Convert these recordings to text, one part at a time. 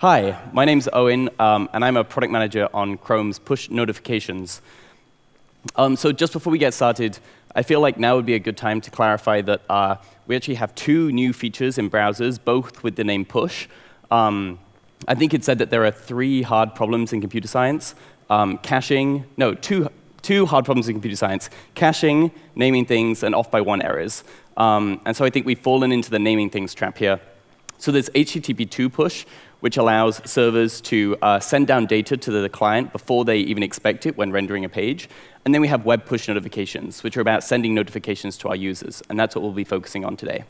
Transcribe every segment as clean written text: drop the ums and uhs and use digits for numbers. Hi, my name's Owen, and I'm a product manager on Chrome's push notifications. So just before we get started, I feel like now would be a good time to clarify that we actually have two new features in browsers, both with the name push. I think it said that there are three hard problems in computer science. Caching, no, two hard problems in computer science. Caching, naming things, and off-by-one errors. And so I think we've fallen into the naming things trap here. So there's HTTP2 push, which allows servers to send down data to the client before they even expect it when rendering a page. And then we have web push notifications, which are about sending notifications to our users. And that's what we'll be focusing on today.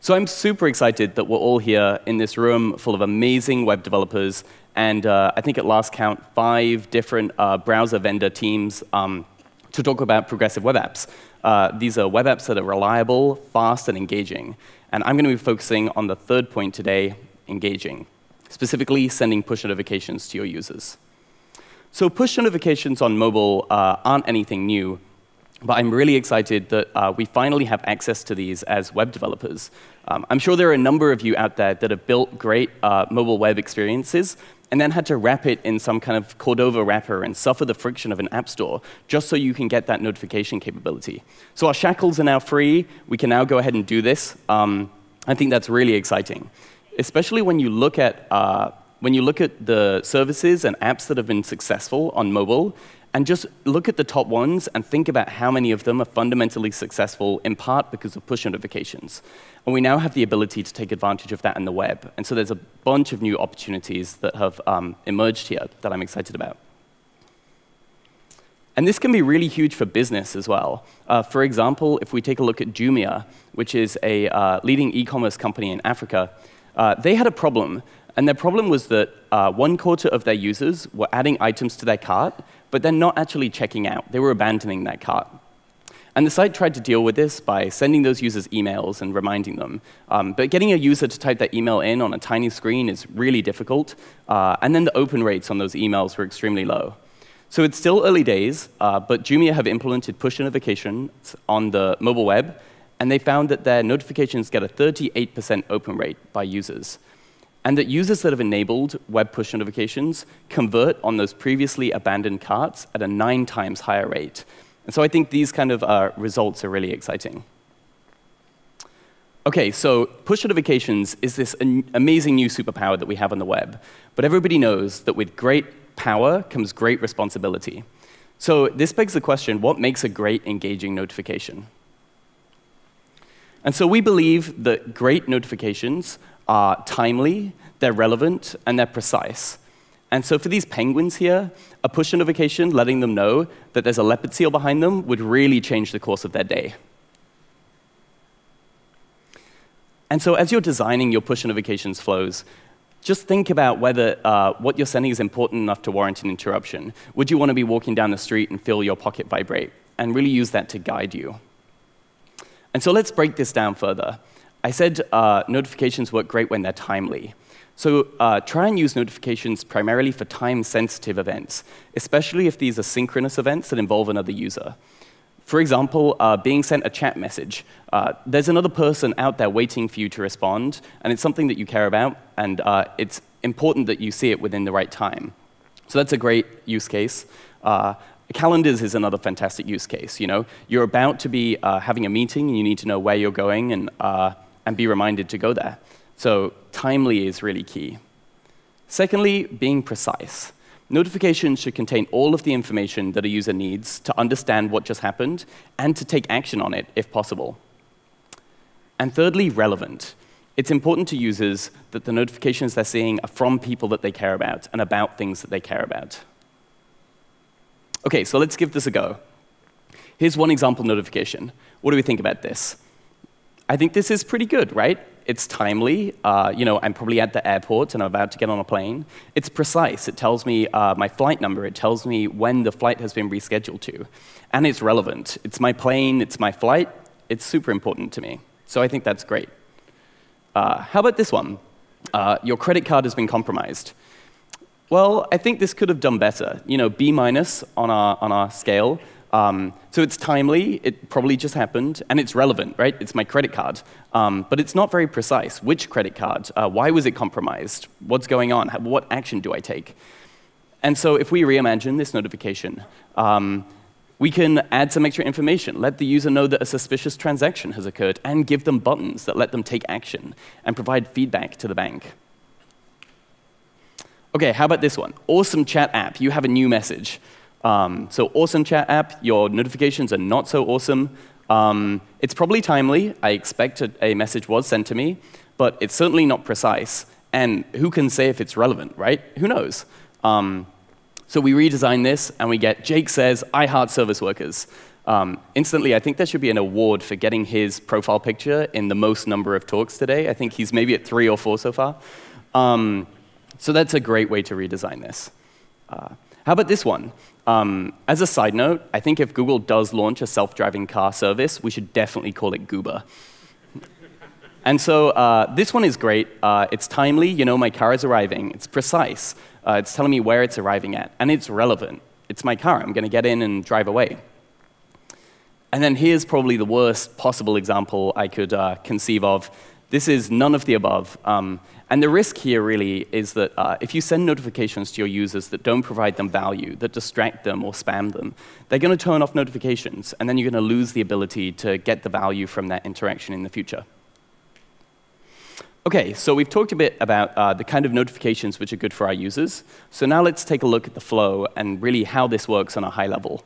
So I'm super excited that we're all here in this room full of amazing web developers. And I think at last count, 5 different browser vendor teams to talk about progressive web apps. These are web apps that are reliable, fast, and engaging. And I'm going to be focusing on the third point today, engaging, specifically sending push notifications to your users. So push notifications on mobile aren't anything new, but I'm really excited that we finally have access to these as web developers. I'm sure there are a number of you out there that have built great mobile web experiences and then had to wrap it in some kind of Cordova wrapper and suffer the friction of an app store just so you can get that notification capability. So our shackles are now free. We can now go ahead and do this. I think that's really exciting, especially when you look at the services and apps that have been successful on mobile, and just look at the top ones and think about how many of them are fundamentally successful, in part because of push notifications. And we now have the ability to take advantage of that in the web. And so there's a bunch of new opportunities that have emerged here that I'm excited about. And this can be really huge for business as well. For example, if we take a look at Jumia, which is a leading e-commerce company in Africa, they had a problem. And their problem was that 1/4 of their users were adding items to their cart, but they're not actually checking out. They were abandoning that cart. And the site tried to deal with this by sending those users emails and reminding them. But getting a user to type that email in on a tiny screen is really difficult. And then the open rates on those emails were extremely low. So it's still early days, but Jumia have implemented push notifications on the mobile web, and they found that their notifications get a 38% open rate by users, and that users that have enabled web push notifications convert on those previously abandoned carts at a 9 times higher rate. And so I think these kind of results are really exciting. OK, so push notifications is this amazing new superpower that we have on the web. But everybody knows that with great power comes great responsibility. So this begs the question, what makes a great engaging notification? And so we believe that great notifications are timely, they're relevant, and they're precise. And so for these penguins here, a push notification letting them know that there's a leopard seal behind them would really change the course of their day. And so as you're designing your push notifications flows, just think about whether what you're sending is important enough to warrant an interruption. Would you want to be walking down the street and feel your pocket vibrate? And really use that to guide you. And so let's break this down further. I said notifications work great when they're timely. So try and use notifications primarily for time-sensitive events, especially if these are synchronous events that involve another user. For example, being sent a chat message. There's another person out there waiting for you to respond, and it's something that you care about, and it's important that you see it within the right time. So that's a great use case. Calendars is another fantastic use case. You know, you're about to be having a meeting, and you need to know where you're going, and be reminded to go there. So timely is really key. Secondly, being precise. Notifications should contain all of the information that a user needs to understand what just happened and to take action on it, if possible. And thirdly, relevant. It's important to users that the notifications they're seeing are from people that they care about and about things that they care about. OK, so let's give this a go. Here's one example notification. What do we think about this? I think this is pretty good, right? It's timely. You know, I'm probably at the airport, and I'm about to get on a plane. It's precise. It tells me my flight number. It tells me when the flight has been rescheduled to. And it's relevant. It's my plane. It's my flight. It's super important to me. So I think that's great. How about this one? Your credit card has been compromised. Well, I think this could have done better. You know, B- on our scale. So it's timely, it probably just happened, and it's relevant, right? It's my credit card. But it's not very precise. Which credit card? Why was it compromised? What's going on? What action do I take? And so if we reimagine this notification, we can add some extra information, let the user know that a suspicious transaction has occurred, and give them buttons that let them take action and provide feedback to the bank. OK, how about this one? Awesome chat app. You have a new message. So awesome chat app. Your notifications are not so awesome. It's probably timely. I expect a message was sent to me. But it's certainly not precise. And who can say if it's relevant, right? Who knows? So we redesign this, and we get, Jake says, I heart service workers. Instantly, I think there should be an award for getting his profile picture in the most number of talks today. I think he's maybe at 3 or 4 so far. So that's a great way to redesign this. How about this one? As a side note, I think if Google does launch a self-driving car service, we should definitely call it Goober. And so this one is great. It's timely. You know my car is arriving. It's precise. It's telling me where it's arriving at. And it's relevant. It's my car. I'm going to get in and drive away. And then here's probably the worst possible example I could conceive of. This is none of the above. And the risk here really is that if you send notifications to your users that don't provide them value, that distract them or spam them, they're going to turn off notifications, and then you're going to lose the ability to get the value from that interaction in the future. OK, so we've talked a bit about the kind of notifications which are good for our users. So now let's take a look at the flow and really how this works on a high level.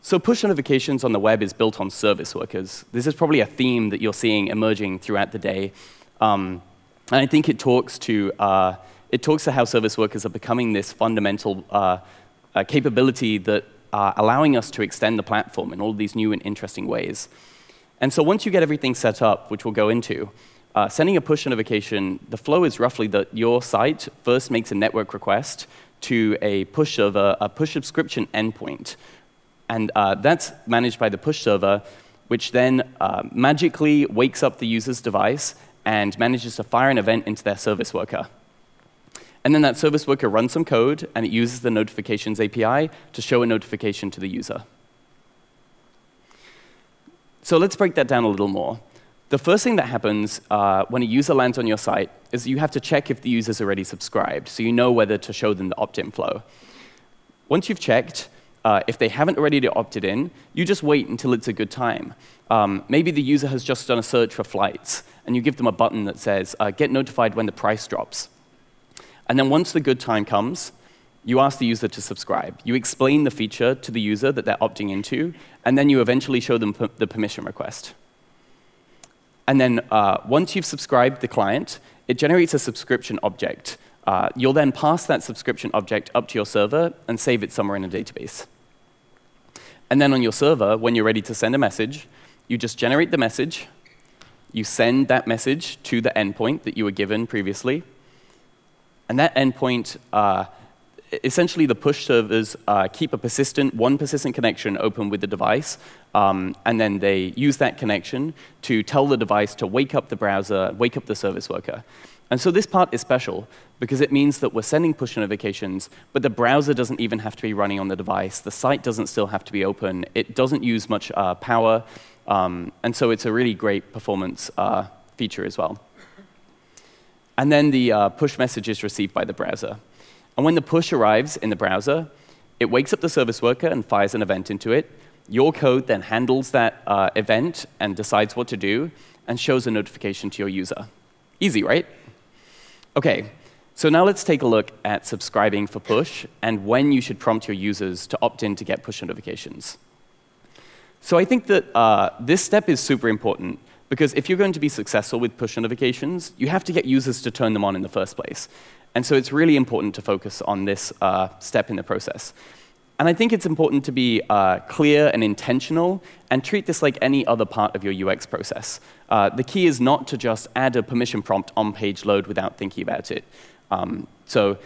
So push notifications on the web is built on service workers. This is probably a theme that you're seeing emerging throughout the day. And I think it talks to how service workers are becoming this fundamental capability that are allowing us to extend the platform in all of these new and interesting ways. And so once you get everything set up, which we'll go into, sending a push notification, the flow is roughly that your site first makes a network request to a push server, a push subscription endpoint. And that's managed by the push server, which then magically wakes up the user's device and manages to fire an event into their service worker. And then that service worker runs some code, and it uses the notifications API to show a notification to the user. So let's break that down a little more. The first thing that happens when a user lands on your site is you have to check if the user's already subscribed, so you know whether to show them the opt-in flow. Once you've checked, if they haven't already opted in, you just wait until it's a good time. Maybe the user has just done a search for flights, and you give them a button that says, get notified when the price drops. And then once the good time comes, you ask the user to subscribe. You explain the feature to the user that they're opting into, and then you eventually show them the permission request. And then once you've subscribed the client, it generates a subscription object. You'll then pass that subscription object up to your server and save it somewhere in a database. And then on your server, when you're ready to send a message, you just generate the message. You send that message to the endpoint that you were given previously. And that endpoint, essentially, the push servers keep one persistent connection open with the device. And then they use that connection to tell the device to wake up the browser, wake up the service worker. And so this part is special, because it means that we're sending push notifications, but the browser doesn't even have to be running on the device. The site doesn't still have to be open. It doesn't use much power. And so it's a really great performance feature as well. And then the push message is received by the browser. And when the push arrives in the browser, it wakes up the service worker and fires an event into it. Your code then handles that event and decides what to do and shows a notification to your user. Easy, right? OK, so now let's take a look at subscribing for push and when you should prompt your users to opt in to get push notifications. So I think that this step is super important, because if you're going to be successful with push notifications, you have to get users to turn them on in the first place. And so it's really important to focus on this step in the process. And I think it's important to be clear and intentional and treat this like any other part of your UX process. The key is not to just add a permission prompt on page load without thinking about it. So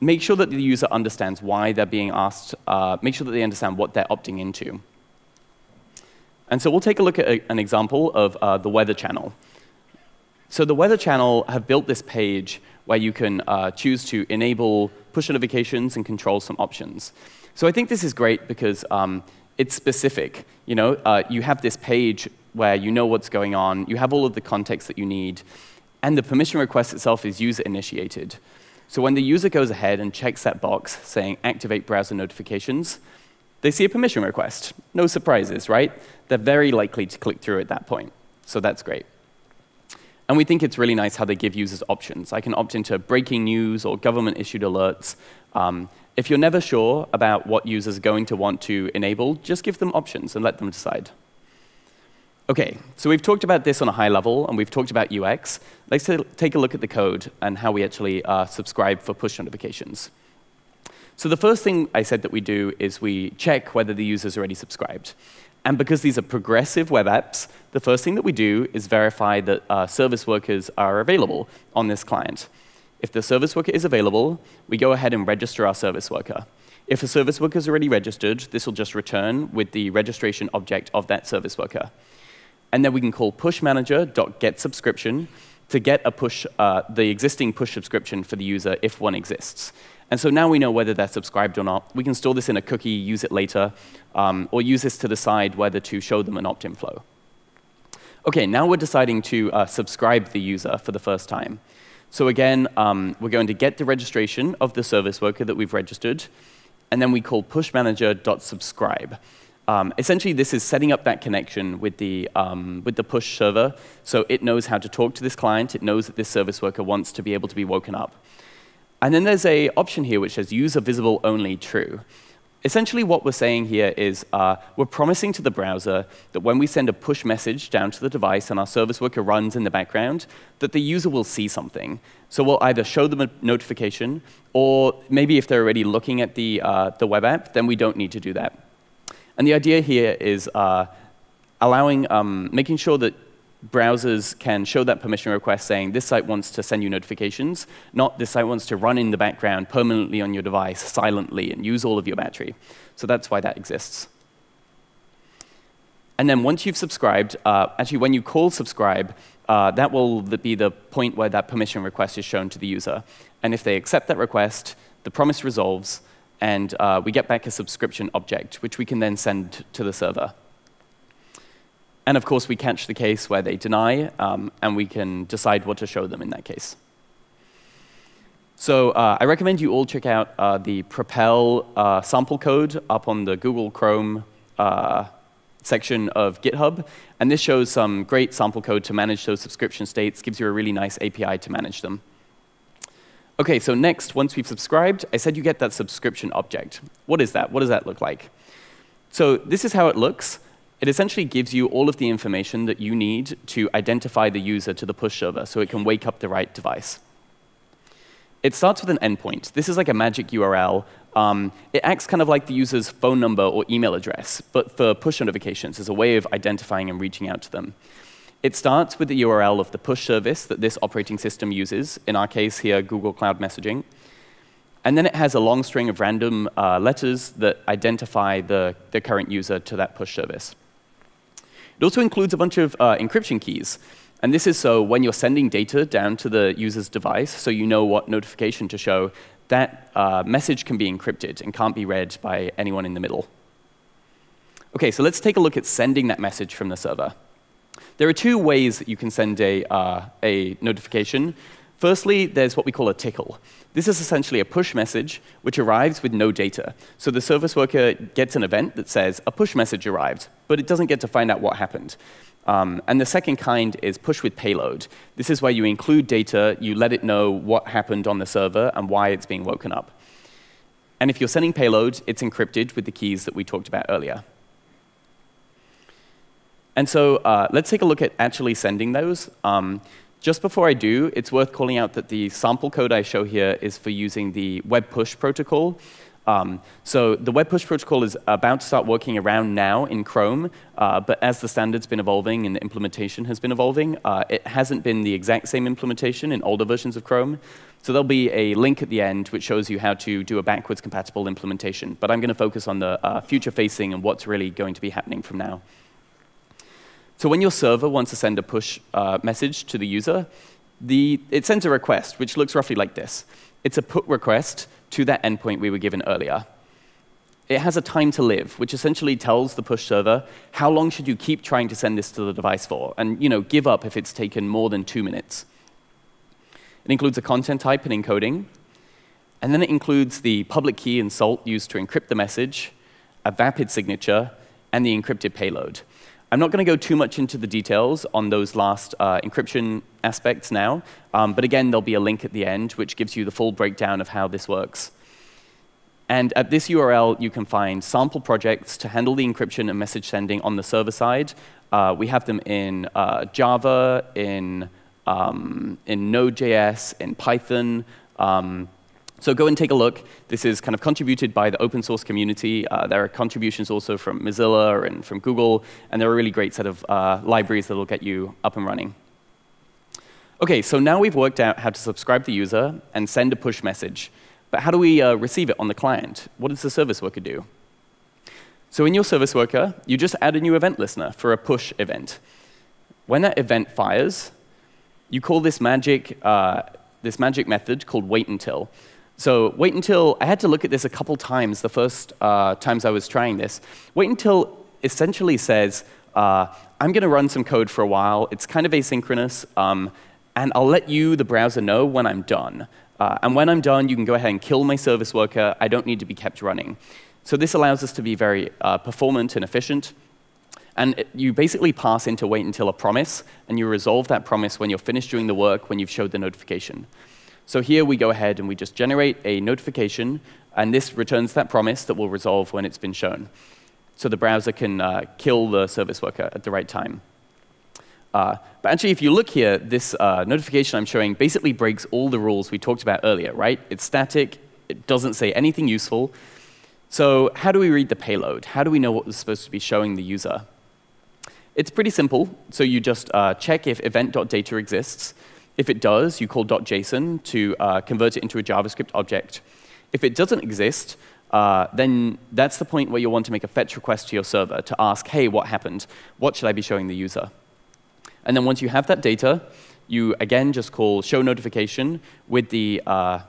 make sure that the user understands why they're being asked. Make sure that they understand what they're opting into. And so we'll take a look at an example of the Weather Channel. So the Weather Channel have built this page where you can choose to enable push notifications and control some options. So I think this is great because it's specific. You know, you have this page where you know what's going on, you have all of the context that you need, and the permission request itself is user-initiated. So when the user goes ahead and checks that box saying activate browser notifications, they see a permission request. No surprises, right? They're very likely to click through at that point. So that's great. And we think it's really nice how they give users options. I can opt into breaking news or government-issued alerts. If you're never sure about what users are going to want to enable, just give them options and let them decide. OK, so we've talked about this on a high level, and we've talked about UX. Let's take a look at the code and how we actually subscribe for push notifications. So the first thing I said that we do is we check whether the user's already subscribed. And because these are progressive web apps, the first thing that we do is verify that service workers are available on this client. If the service worker is available, we go ahead and register our service worker. If a service worker is already registered, this will just return with the registration object of that service worker. And then we can call pushManager.getSubscription to get a push, the existing push subscription for the user if one exists. And so now we know whether they're subscribed or not. We can store this in a cookie, use it later, or use this to decide whether to show them an opt-in flow. OK, now we're deciding to subscribe the user for the first time. So again, we're going to get the registration of the service worker that we've registered, and then we call pushManager.subscribe. Essentially, this is setting up that connection with the push server, so it knows how to talk to this client. It knows that this service worker wants to be able to be woken up. And then there's an option here which says user visible only true. Essentially, what we're saying here is we're promising to the browser that when we send a push message down to the device and our service worker runs in the background, that the user will see something. So we'll either show them a notification, or maybe if they're already looking at the web app, then we don't need to do that. And the idea here is making sure that browsers can show that permission request saying, this site wants to send you notifications, not this site wants to run in the background permanently on your device silently and use all of your battery. So that's why that exists. And then once you've subscribed, actually, when you call subscribe, that will be the point where that permission request is shown to the user. And if they accept that request, the promise resolves, and we get back a subscription object, which we can then send to the server. And of course, we catch the case where they deny, and we can decide what to show them in that case. So I recommend you all check out the Propel sample code up on the Google Chrome section of GitHub. And this shows some great sample code to manage those subscription states, gives you a really nice API to manage them. OK, so next, once we've subscribed, I said you get that subscription object. What is that? What does that look like? So this is how it looks. It essentially gives you all of the information that you need to identify the user to the push server so it can wake up the right device. It starts with an endpoint. This is like a magic URL. It acts kind of like the user's phone number or email address, but for push notifications as a way of identifying and reaching out to them. It starts with the URL of the push service that this operating system uses, in our case here, Google Cloud Messaging. And then it has a long string of random letters that identify the current user to that push service. It also includes a bunch of encryption keys. And this is so when you're sending data down to the user's device, so you know what notification to show, that message can be encrypted and can't be read by anyone in the middle. OK, so let's take a look at sending that message from the server. There are two ways that you can send a notification. Firstly, there's what we call a tickle. This is essentially a push message which arrives with no data. So the service worker gets an event that says, a push message arrived, but it doesn't get to find out what happened. And the second kind is push with payload. This is where you include data, you let it know what happened on the server and why it's being woken up. And if you're sending payload, it's encrypted with the keys that we talked about earlier. And so let's take a look at actually sending those. Just before I do, it's worth calling out that the sample code I show here is for using the Web Push protocol. So the Web Push protocol is about to start working around now in Chrome, but as the standard's been evolving and the implementation has been evolving, it hasn't been the exact same implementation in older versions of Chrome. So there'll be a link at the end which shows you how to do a backwards compatible implementation. But I'm going to focus on the future-facing and what's really going to be happening from now. So when your server wants to send a push message to the user, it sends a request, which looks roughly like this. It's a put request to that endpoint we were given earlier. it has a time to live, which essentially tells the push server, how long should you keep trying to send this to the device for? And give up if it's taken more than 2 minutes. It includes a content type and encoding. And then it includes the public key and salt used to encrypt the message, a VAPID signature, and the encrypted payload. I'm not going to go too much into the details on those last encryption aspects now. But again, there'll be a link at the end, which gives you the full breakdown of how this works. And at this URL, you can find sample projects to handle the encryption and message sending on the server side. We have them in Java, in Node.js, in Python. So go and take a look. This is kind of contributed by the open source community. There are contributions also from Mozilla and from Google. And they're a really great set of libraries that will get you up and running. OK, so now we've worked out how to subscribe the user and send a push message. But how do we receive it on the client? What does the service worker do? So in your service worker, you just add a new event listener for a push event. When that event fires, you call this magic method called wait until. So wait until, I had to look at this a couple times, the first times I was trying this. Wait until essentially says, I'm going to run some code for a while. It's kind of asynchronous. And I'll let you, the browser, know when I'm done. And when I'm done, you can go ahead and kill my service worker. I don't need to be kept running. So this allows us to be very performant and efficient. And you basically pass into wait until a promise, and you resolve that promise when you're finished doing the work, when you've showed the notification. So here we go ahead and we just generate a notification, and this returns that promise that will resolve when it's been shown. So the browser can kill the service worker at the right time. But actually, if you look here, this notification I'm showing basically breaks all the rules we talked about earlier, right? It's static. It doesn't say anything useful. So how do we read the payload? How do we know what was supposed to be showing the user? It's pretty simple. So you just check if event.data exists. If it does, you call .json to convert it into a JavaScript object. If it doesn't exist, then that's the point where you'll want to make a fetch request to your server to ask, hey, what happened? What should I be showing the user? And then once you have that data, you again just call show notification with the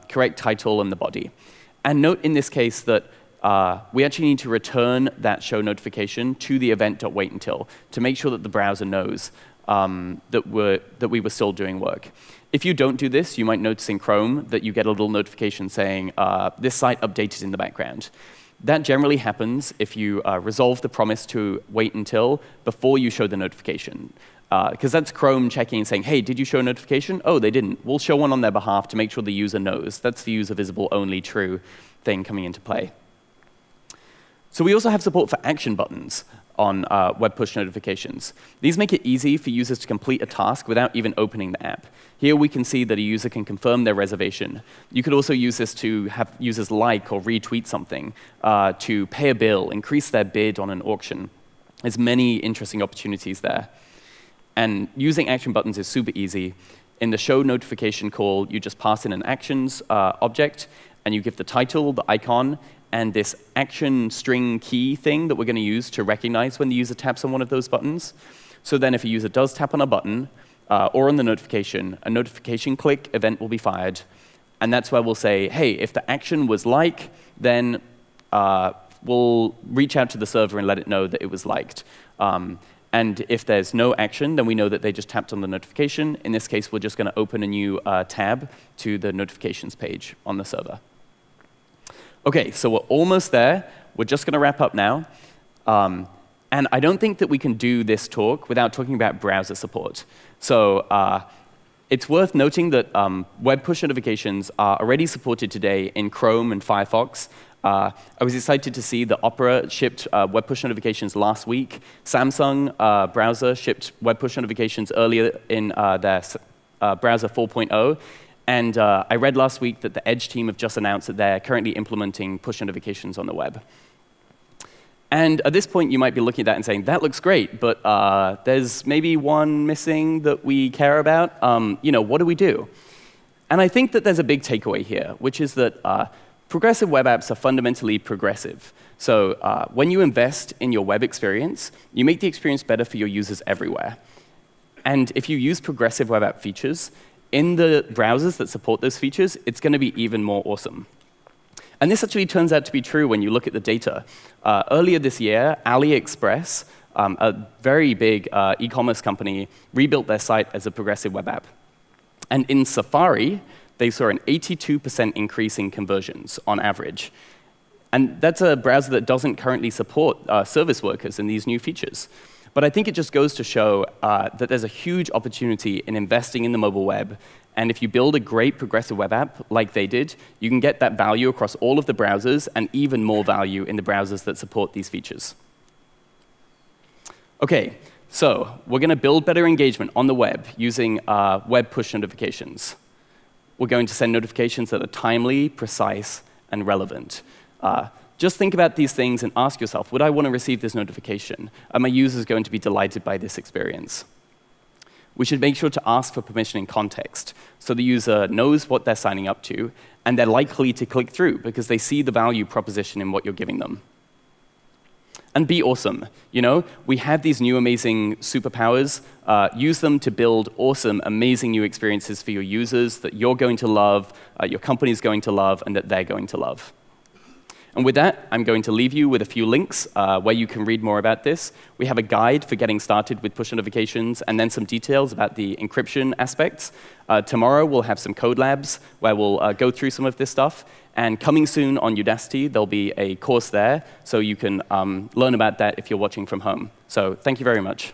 correct title and the body. And note in this case that we actually need to return that show notification to the event.waitUntil to make sure that the browser knows that we were still doing work. If you don't do this, you might notice in Chrome that you get a little notification saying, this site updated in the background. That generally happens if you resolve the promise to wait until before you show the notification. Because that's Chrome checking and saying, hey, did you show a notification? Oh, they didn't. We'll show one on their behalf to make sure the user knows. That's the user visible only true thing coming into play. So we also have support for action buttons on web push notifications. These make it easy for users to complete a task without even opening the app. Here we can see that a user can confirm their reservation. You could also use this to have users like or retweet something, to pay a bill, increase their bid on an auction. There's many interesting opportunities there. And using action buttons is super easy. In the show notification call, you just pass in an actions object, and you give the title, the icon, and this action string key thing that we're going to use to recognize when the user taps on one of those buttons. So then if a user does tap on a button or on the notification, a notification click event will be fired. And that's where we'll say, hey, if the action was like, then we'll reach out to the server and let it know that it was liked. And if there's no action, then we know that they just tapped on the notification. In this case, we're just going to open a new tab to the notifications page on the server. OK, so we're almost there. We're just going to wrap up now. And I don't think that we can do this talk without talking about browser support. So it's worth noting that web push notifications are already supported today in Chrome and Firefox. I was excited to see that Opera shipped web push notifications last week. Samsung browser shipped web push notifications earlier in their browser 4.0. And I read last week that the Edge team have just announced that they're currently implementing push notifications on the web. And at this point, you might be looking at that and saying, that looks great, but there's maybe one missing that we care about. What do we do? And I think that there's a big takeaway here, which is that progressive web apps are fundamentally progressive. So when you invest in your web experience, you make the experience better for your users everywhere. And if you use progressive web app features in the browsers that support those features, it's going to be even more awesome. And this actually turns out to be true when you look at the data. Earlier this year, AliExpress, a very big e-commerce company, rebuilt their site as a progressive web app. And in Safari, they saw an 82% increase in conversions on average. And that's a browser that doesn't currently support service workers in these new features. But I think it just goes to show that there's a huge opportunity in investing in the mobile web. And if you build a great progressive web app like they did, you can get that value across all of the browsers and even more value in the browsers that support these features. OK, so we're going to build better engagement on the web using web push notifications. We're going to send notifications that are timely, precise, and relevant. Just think about these things and ask yourself, would I want to receive this notification? Are my users going to be delighted by this experience? We should make sure to ask for permission in context, so the user knows what they're signing up to, and they're likely to click through because they see the value proposition in what you're giving them. And be awesome. You know, we have these new amazing superpowers. Use them to build awesome, amazing new experiences for your users that you're going to love, your company's going to love, and that they're going to love. And with that, I'm going to leave you with a few links where you can read more about this. We have a guide for getting started with push notifications, and then some details about the encryption aspects. Tomorrow, we'll have some code labs where we'll go through some of this stuff. And coming soon on Udacity, there'll be a course there, so you can learn about that if you're watching from home. So thank you very much.